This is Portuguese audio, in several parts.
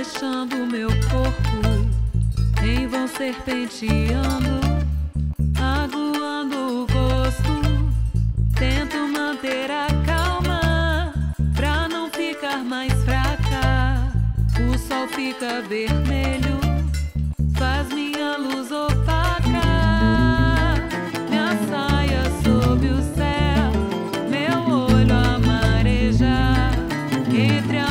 deixando meu corpo em vão serpenteando, aguando o gosto. Tento manter a calma pra não ficar mais fraca. O sol fica vermelho, faz minha luz opaca. Minha saia sob o céu, meu olho a marejar entre a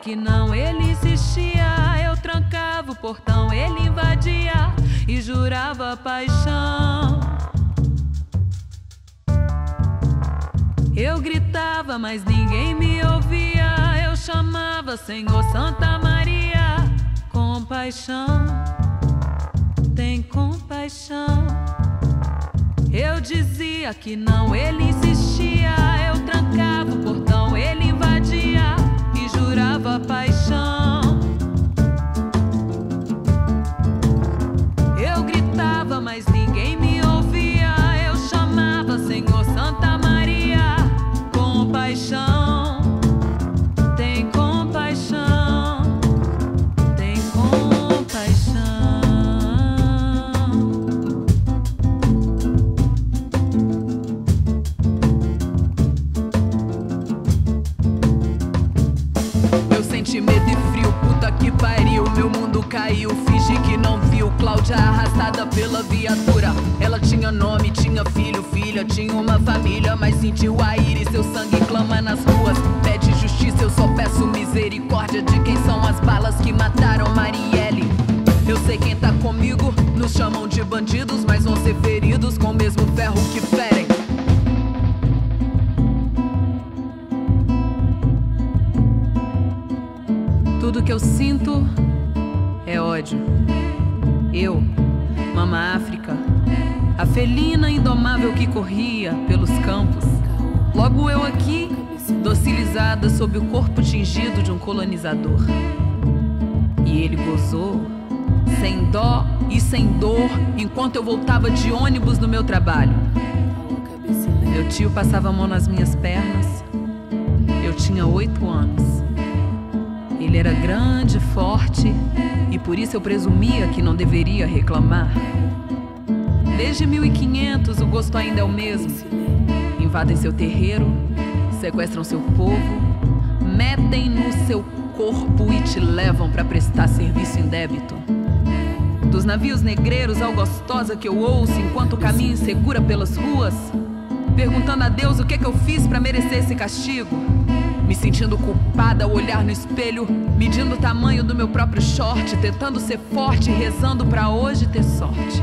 que não, ele insistia. Eu trancava o portão, ele invadia e jurava paixão. Eu gritava, mas ninguém me ouvia. Eu chamava Senhor Santa Maria. Compaixão, tem compaixão. Eu dizia que não, ele insistia. Eu trancava o portão, ele invadia, jurava paixão. Eu gritava, mas ninguém me ouvia. Eu chamava Senhor Santa Maria. Compaixão, tem compaixão, tem compaixão. Medo e frio, puta que pariu. Meu mundo caiu, finge que não viu. Cláudia arrastada pela viatura. Ela tinha nome, tinha filho, filha, tinha uma família, mas sentiu a ira e seu sangue clama nas ruas. Pede justiça, eu só peço misericórdia de quem são as balas que mataram Marielle. Eu sei quem tá comigo, nos chamam de bandidos, mas vão ser feridos com o mesmo ferro que ferem. Tudo que eu sinto é ódio. Eu, Mama África, a felina indomável que corria pelos campos. Logo eu aqui, docilizada sob o corpo tingido de um colonizador. E ele gozou, sem dó e sem dor, enquanto eu voltava de ônibus no meu trabalho. Meu tio passava a mão nas minhas pernas. Eu tinha 8 anos. Ele era grande, forte, e por isso eu presumia que não deveria reclamar. Desde 1500 o gosto ainda é o mesmo. Invadem seu terreiro, sequestram seu povo, metem no seu corpo e te levam para prestar serviço indébito. Dos navios negreiros ao gostosa que eu ouço enquanto caminho insegura pelas ruas, perguntando a Deus o que é que eu fiz para merecer esse castigo. Me sentindo culpada ao olhar no espelho, medindo o tamanho do meu próprio short, tentando ser forte, rezando pra hoje ter sorte.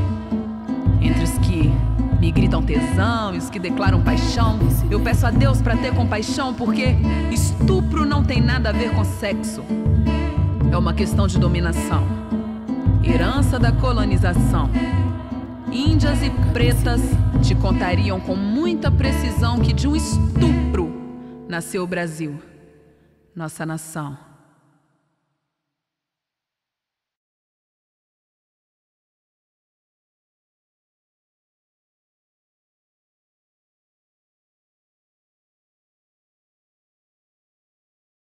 Entre os que me gritam tesão e os que declaram paixão, eu peço a Deus pra ter compaixão, porque estupro não tem nada a ver com sexo. É uma questão de dominação, herança da colonização. Índias e pretas te contariam com muita precisão que de um estupro nasceu o Brasil, nossa nação.